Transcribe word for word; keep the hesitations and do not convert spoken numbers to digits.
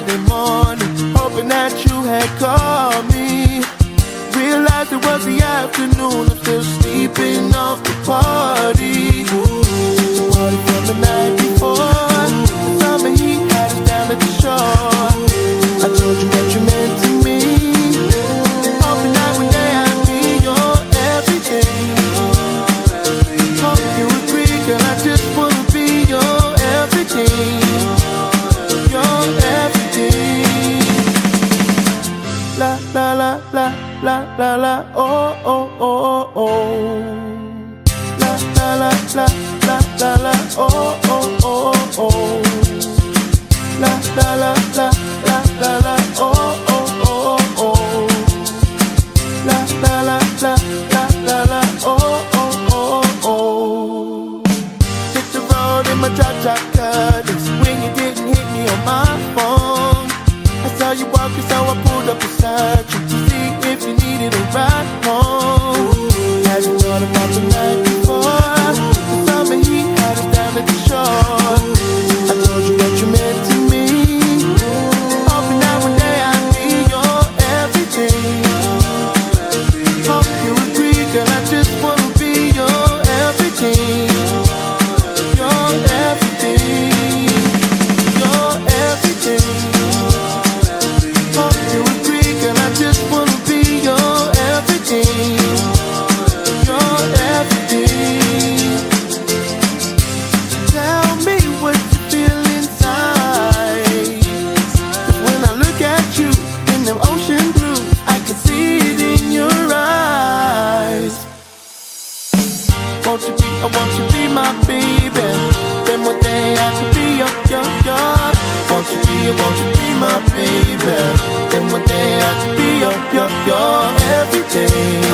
Saturday morning, hoping that you had called me. Realized it was the afternoon, I'm still sleeping off the party. Ooh, party from the night before. The summer heat got us down at the shore. I told you what you meant to me. La la la, oh oh oh oh. La la la la la la la, oh oh oh oh. La la la la la la la, oh oh oh oh. La la la la la la la, oh oh oh oh. Hit the road in my drop-top Cutlass when you didn't hit me on my phone. I saw you walking, so I pulled up beside you. Right home. Had you thought about the night before? The summer heat got us down at the shore. I told you what you meant to me. Hoping that one day I'd be your everything. Hope you agree, girl, I just wanna be your everything. Your everything. Your everything. Hope you agree, girl, I just wanna be your everything, you're everything. Tell me what you feel inside. When I look at you in them ocean blue, I can see it in your eyes. Won't you be, I want you to be my baby. Then one day I could be your, your, your. Won't you be, I want you to be my baby. Then one day I could be your, your, your. Everything.